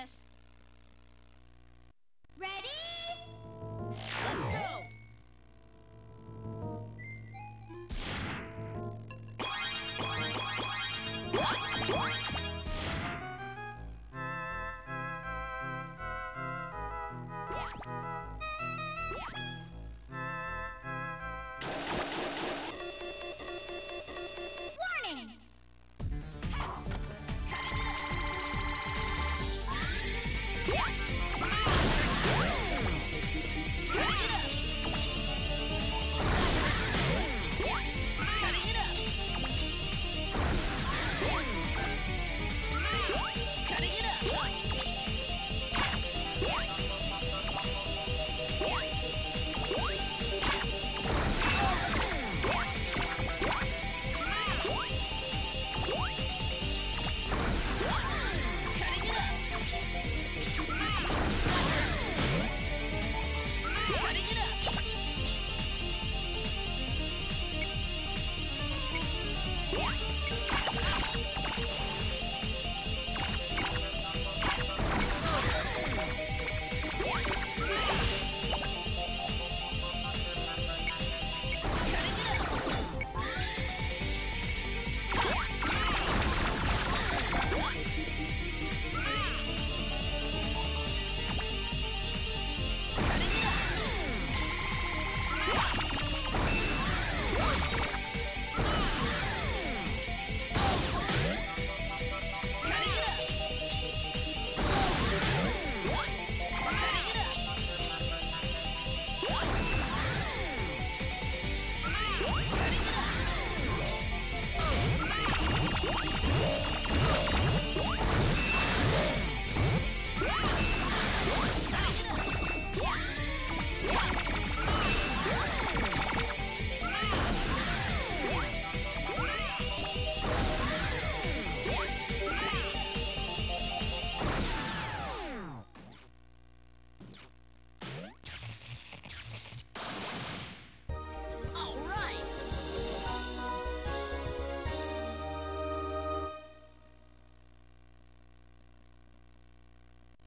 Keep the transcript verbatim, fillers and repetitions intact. this. Ready? Let's go! Warning!